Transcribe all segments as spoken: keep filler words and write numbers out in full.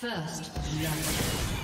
First love.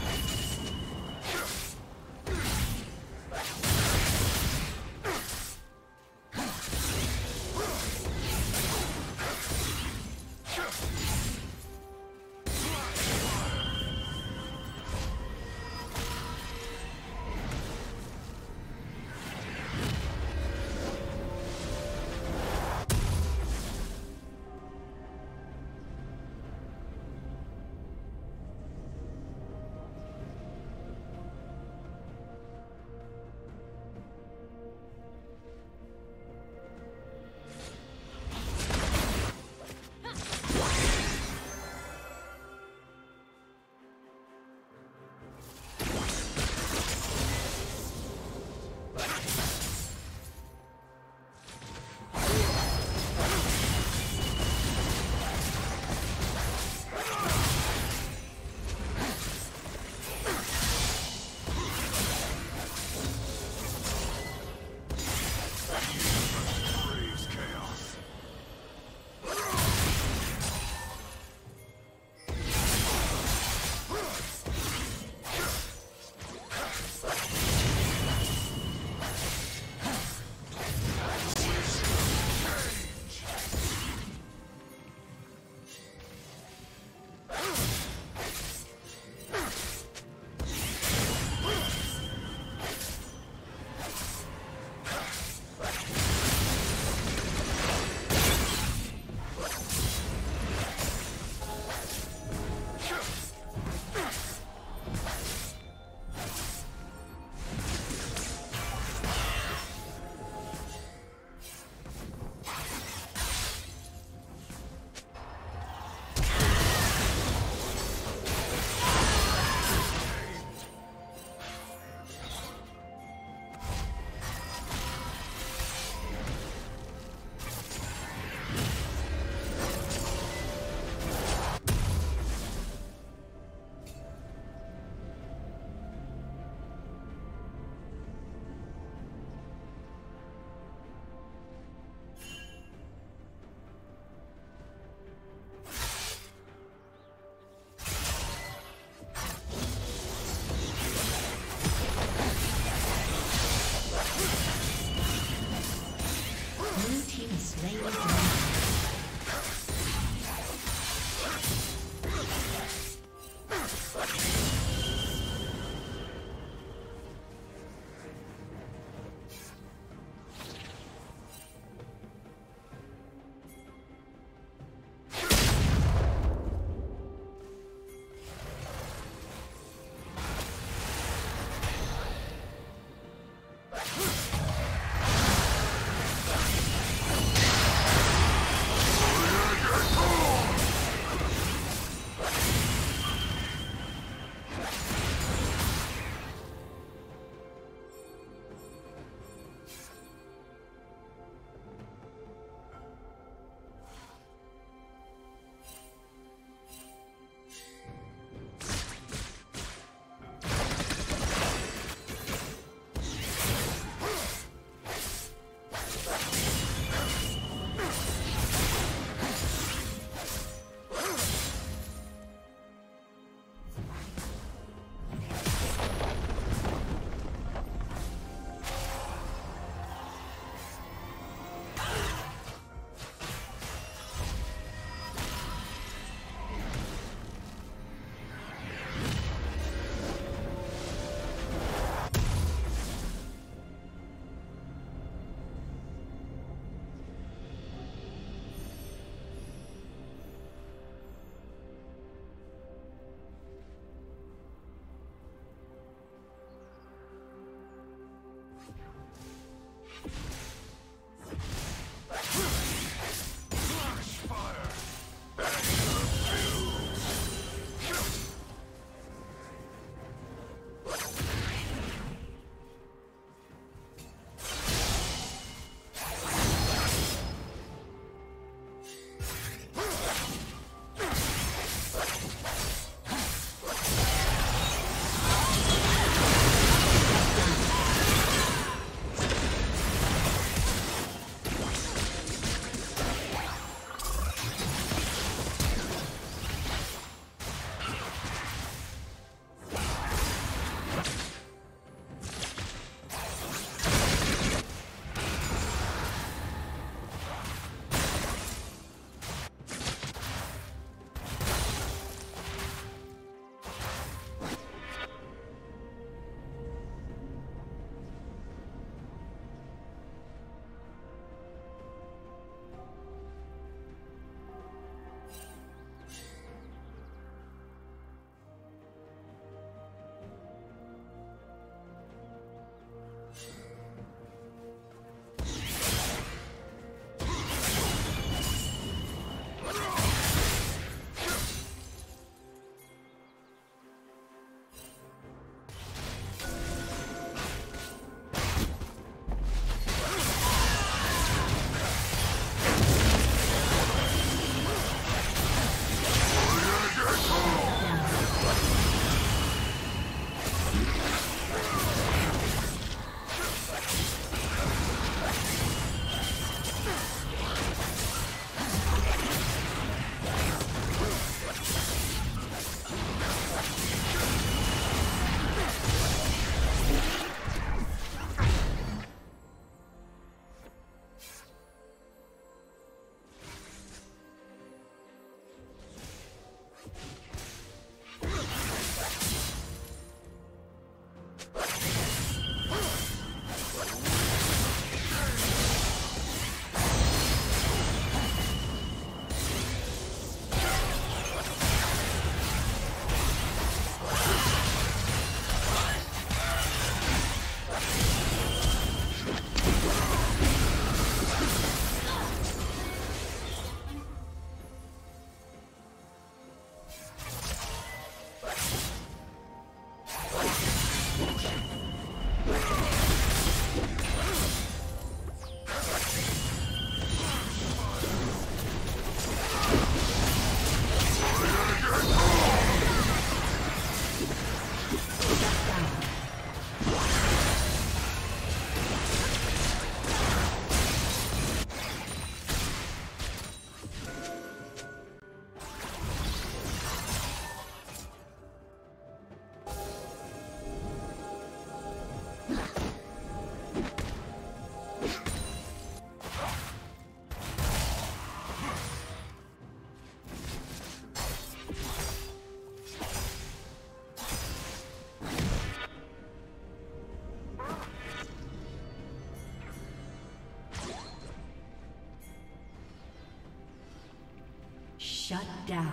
Shut down.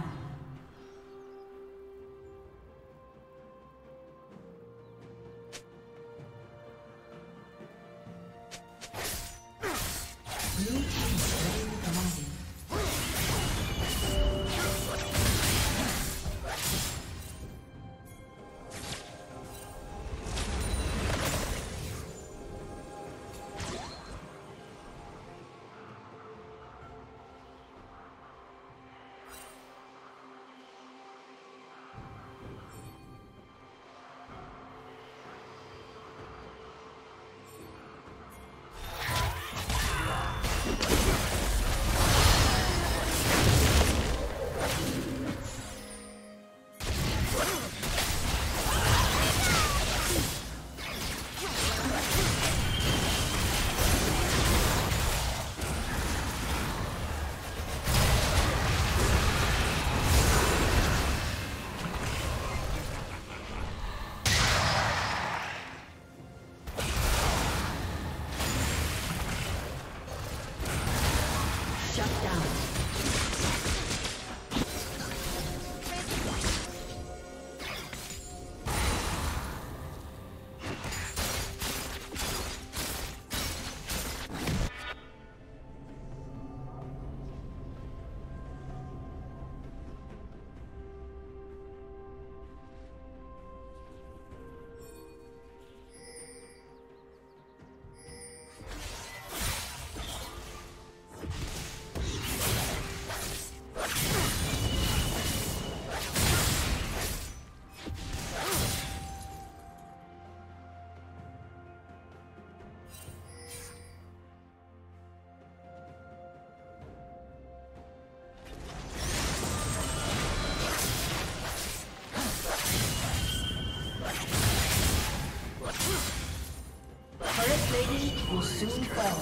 Will soon fall.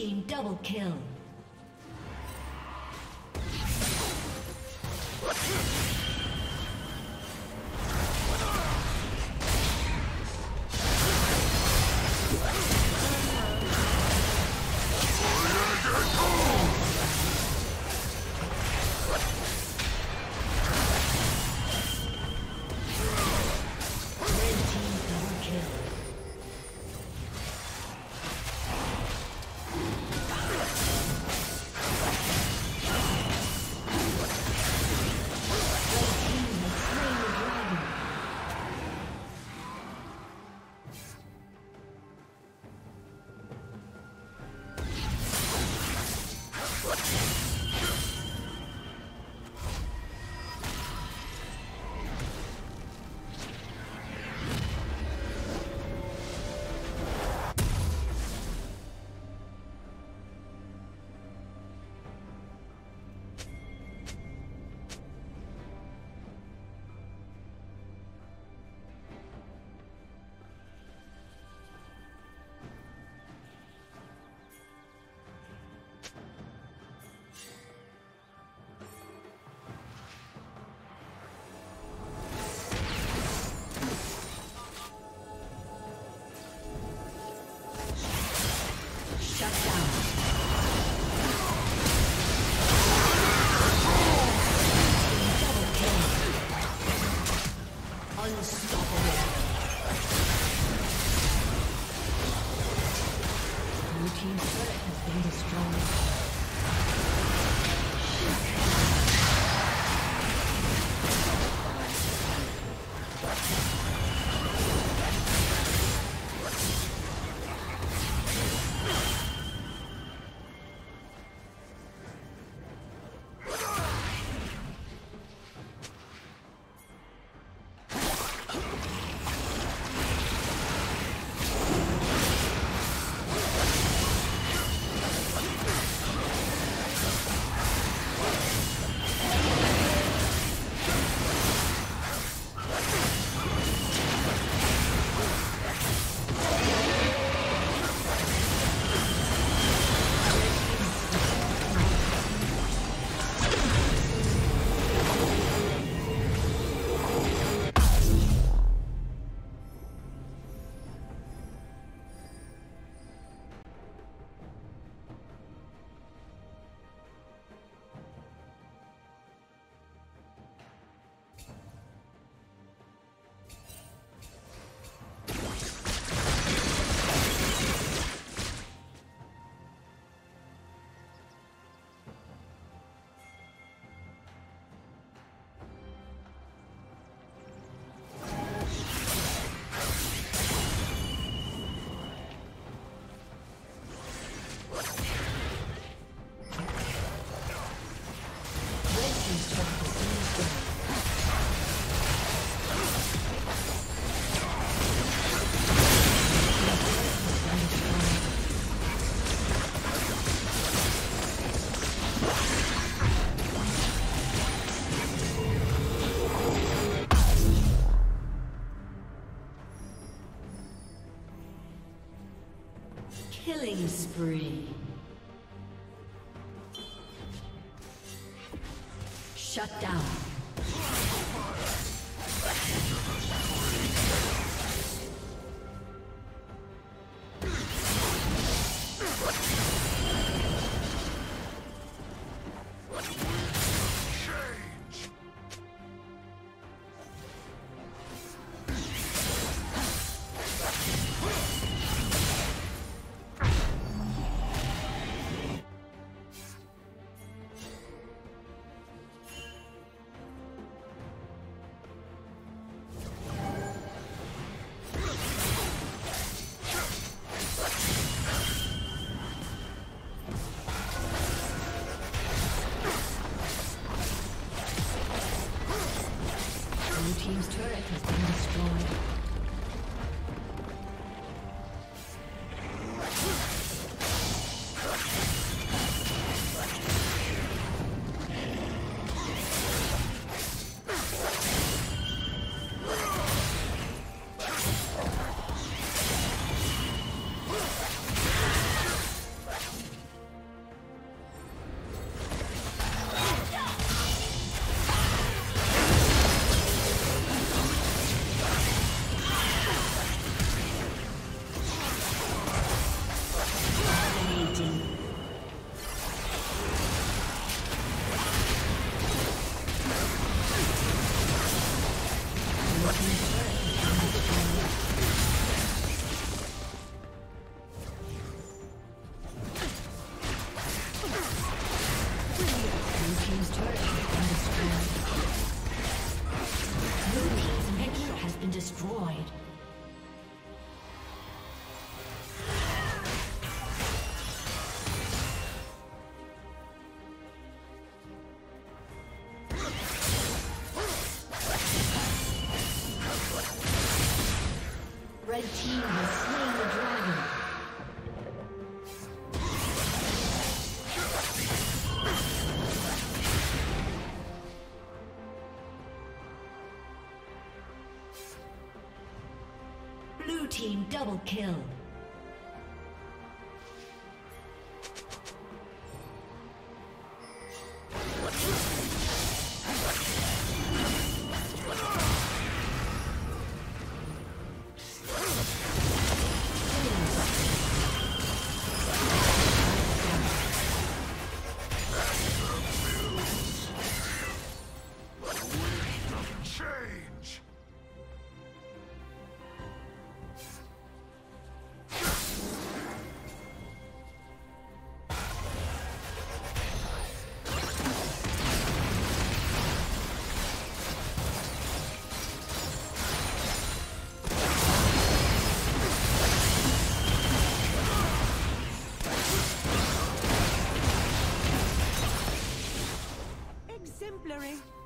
team double kill. Killing spree. Shut down. team double kill. Blurry.